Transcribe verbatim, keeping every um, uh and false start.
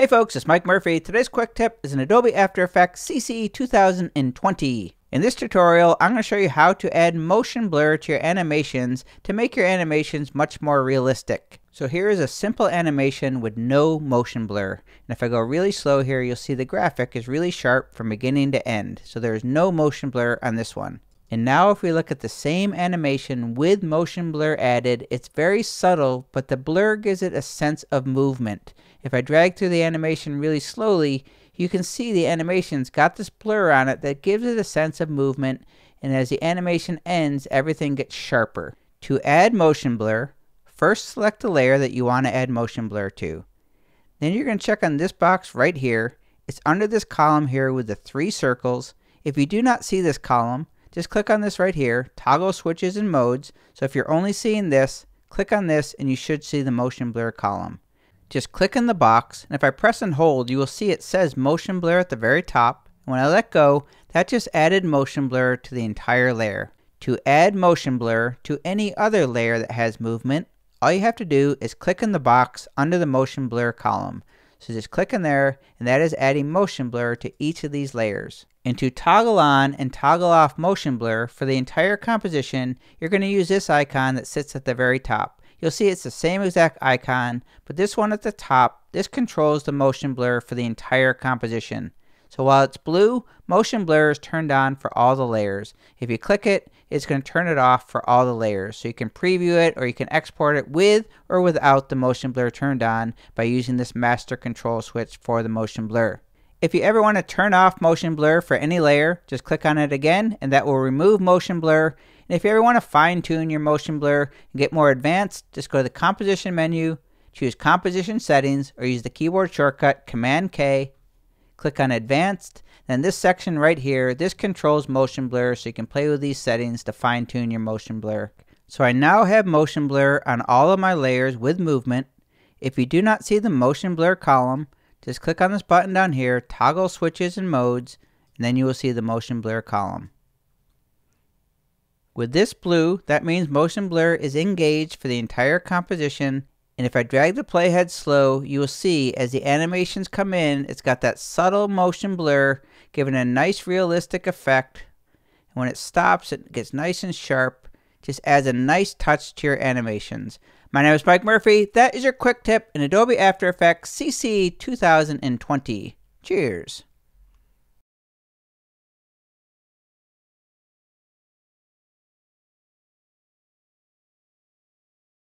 Hey folks, it's Mike Murphy. Today's quick tip is an Adobe After Effects C C twenty twenty. In this tutorial, I'm going to show you how to add motion blur to your animations to make your animations much more realistic. So here is a simple animation with no motion blur. And if I go really slow here, you'll see the graphic is really sharp from beginning to end. So there is no motion blur on this one. And now if we look at the same animation with motion blur added, it's very subtle, but the blur gives it a sense of movement. If I drag through the animation really slowly, you can see the animation's got this blur on it that gives it a sense of movement, and as the animation ends, everything gets sharper. To add motion blur, first select the layer that you want to add motion blur to. Then you're going to check on this box right here. It's under this column here with the three circles. If you do not see this column, just click on this right here, toggle switches and modes. So if you're only seeing this, click on this and you should see the motion blur column. Just click in the box, and if I press and hold, you will see it says motion blur at the very top. When I let go, that just added motion blur to the entire layer. To add motion blur to any other layer that has movement, all you have to do is click in the box under the motion blur column. So just click in there, and that is adding motion blur to each of these layers. And to toggle on and toggle off motion blur for the entire composition, you're going to use this icon that sits at the very top. You'll see it's the same exact icon, but this one at the top, this controls the motion blur for the entire composition. So while it's blue, motion blur is turned on for all the layers. If you click it, it's going to turn it off for all the layers. So you can preview it or you can export it with or without the motion blur turned on by using this master control switch for the motion blur. If you ever want to turn off motion blur for any layer, just click on it again and that will remove motion blur. And if you ever want to fine tune your motion blur and get more advanced, just go to the composition menu, choose composition settings, or use the keyboard shortcut Command K, click on advanced. Then this section right here, this controls motion blur, so you can play with these settings to fine tune your motion blur. So I now have motion blur on all of my layers with movement. If you do not see the motion blur column, just click on this button down here, toggle switches and modes, and then you will see the motion blur column. With this blue, that means motion blur is engaged for the entire composition, and if I drag the playhead slow, you will see as the animations come in, it's got that subtle motion blur, giving a nice realistic effect. And when it stops, it gets nice and sharp, just adds a nice touch to your animations. My name is Mike Murphy. That is your quick tip in Adobe After Effects C C twenty twenty. Cheers.